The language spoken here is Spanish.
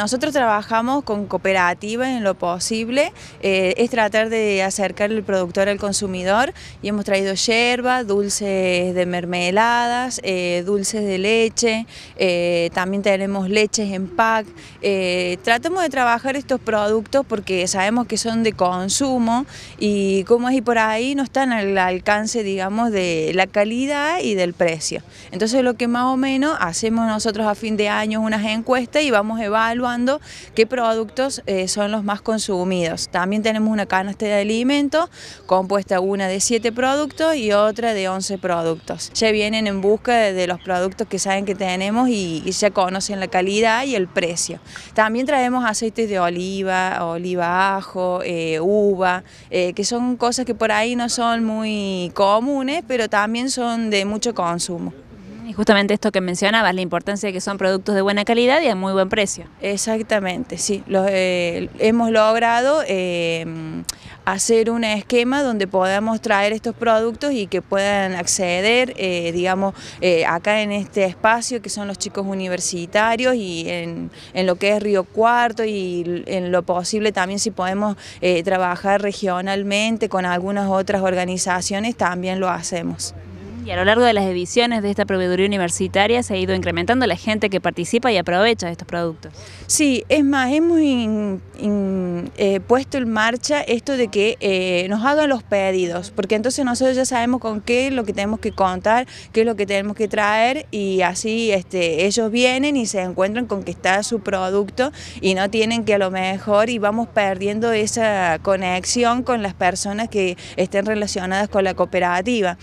Nosotros trabajamos con cooperativas en lo posible, es tratar de acercar el productor al consumidor y hemos traído yerba, dulces de mermeladas, dulces de leche, también tenemos leches en pack. Tratamos de trabajar estos productos porque sabemos que son de consumo y como es y por ahí no están al alcance, digamos, de la calidad y del precio. Entonces lo que más o menos hacemos nosotros a fin de año unas encuestas y vamos evaluando qué productos son los más consumidos. También tenemos una canasta de alimentos compuesta una de 7 productos y otra de 11 productos. Ya vienen en busca de los productos que saben que tenemos y ya conocen la calidad y el precio. También traemos aceites de oliva, oliva ajo, uva, que son cosas que por ahí no son muy comunes, pero también son de mucho consumo. Y justamente esto que mencionabas, la importancia de que son productos de buena calidad y a muy buen precio. Exactamente, sí. Hemos logrado hacer un esquema donde podamos traer estos productos y que puedan acceder, digamos, acá en este espacio que son los chicos universitarios y en lo que es Río Cuarto y en lo posible también si podemos trabajar regionalmente con algunas otras organizaciones también lo hacemos. Y a lo largo de las ediciones de esta Proveeduría Universitaria se ha ido incrementando la gente que participa y aprovecha estos productos. Sí, es más, hemos puesto en marcha esto de que nos hagan los pedidos, porque entonces nosotros ya sabemos con qué es lo que tenemos que contar, qué es lo que tenemos que traer y así ellos vienen y se encuentran con que está su producto y no tienen que a lo mejor y vamos perdiendo esa conexión con las personas que estén relacionadas con la cooperativa.